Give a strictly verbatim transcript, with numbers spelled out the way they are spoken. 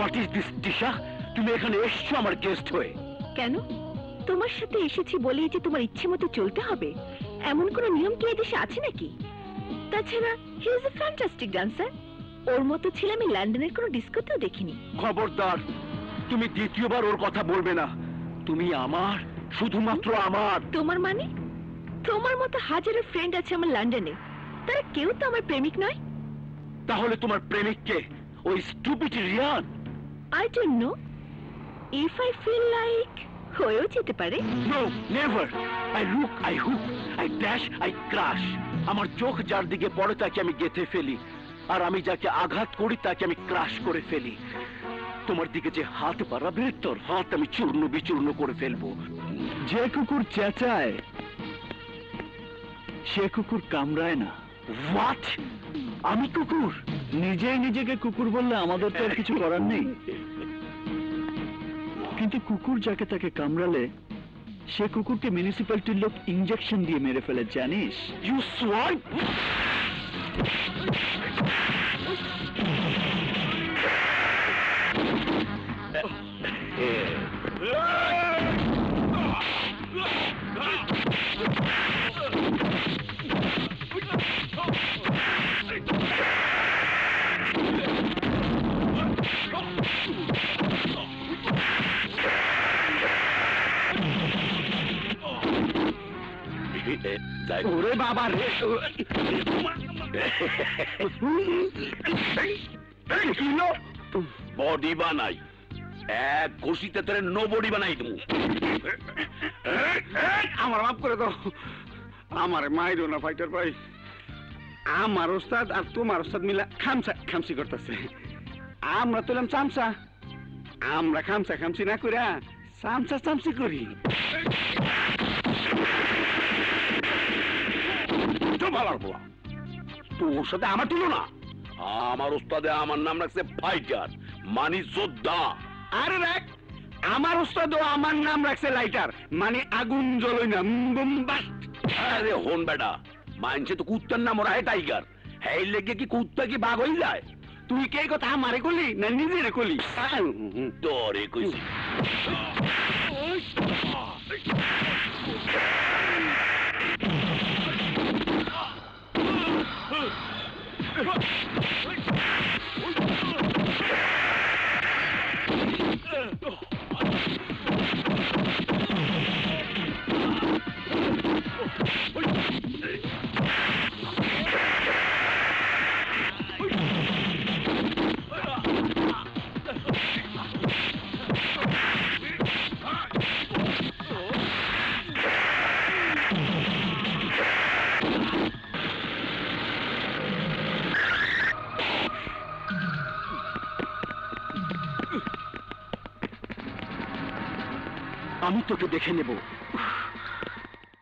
What is this, Disha? তুমি এখানে এসছো আমার গেস্ট হয়ে। কেন? তোমার সাথে এসেছি বলেই যে তোমার ইচ্ছেমতো চলতে হবে এমন কোনো নিয়ম কি এই দেশে আছে নাকি? তাছাড়া he is a fantastic dancer. ওর মতো ছেলে আমি লন্ডনের কোনো ডিস্কোতেও দেখিনি। খবরদার, তুমি দ্বিতীয়বার ওর কথা বলবে না। তুমি আমার, শুধুমাত্র আমার। তোমার মানে? তোমার মতো হাজারো ফ্রেন্ড আছে আমার লন্ডনে, তারা কেউ তো আমার প্রেমিক নয়। তাহলে তোমার প্রেমিক কে? ওই stupid Riyan? I don't know. If I feel like, হয়েও যেতে পারে। No, never. I look, I hook, I dash, I crash. আমার চোখ যার দিকে পড়ে তাকে আমি গেঁথে ফেলি, আর আমি যাকে আঘাত করি তাকে আমি ক্রাশ করে ফেলি। তোমার দিকে যে হাত বাড়াবে তোর হাত আমি চূর্ণ বিচূর্ণ করে ফেলবো। যে কুকুর চেঁচায় সে কুকুর কামড়ায় না। What? আমি কুকুর? নিজেই নিজেকে কুকুর বললে আমাদের তো কিছু করার নেই, কিন্তু কুকুর যাকে তাকে কামড়ালে সে কুকুরকে মিউনিসিপ্যালিটির লোক ইনজেকশন দিয়ে মেরে ফেলে, জানিস? You swine! ওরে বাবা রে, বডি বানাই এক খুশিতে তোরে নো বডি বানাই দেবো। আমার মাফ করে দাও, আমার মাইরো না ফাইটার ভাই। আমার ওস্তাদ আর তোমার ওস্তাদ মিলা খামসা খামসি করতেছে। আমরা তোলাম চামচা, আমরা খামসা খামসি না করে চামচা চামচি করি। তোর সাথে আমার তুলো না। আমার ওস্তাদে আমার নাম রাখছে ফাইটার, মানে যোদ্ধা। আরে দেখ, আমার ওস্তাদও আমার নাম রাখছে লাইটার, মানে আগুন জ্বলই না। আরে হন বেটা, মানছে তো কুত্তার নাম ওরা হয় টাইগার। হ্যাঁ লেগে কি কুত্তা কি বাঘ হয়ে যায়? তুই কে কথা আমারে করলি না নিজেরে করলি? তোরে কইছি। আমি তোকে দেখে নেব।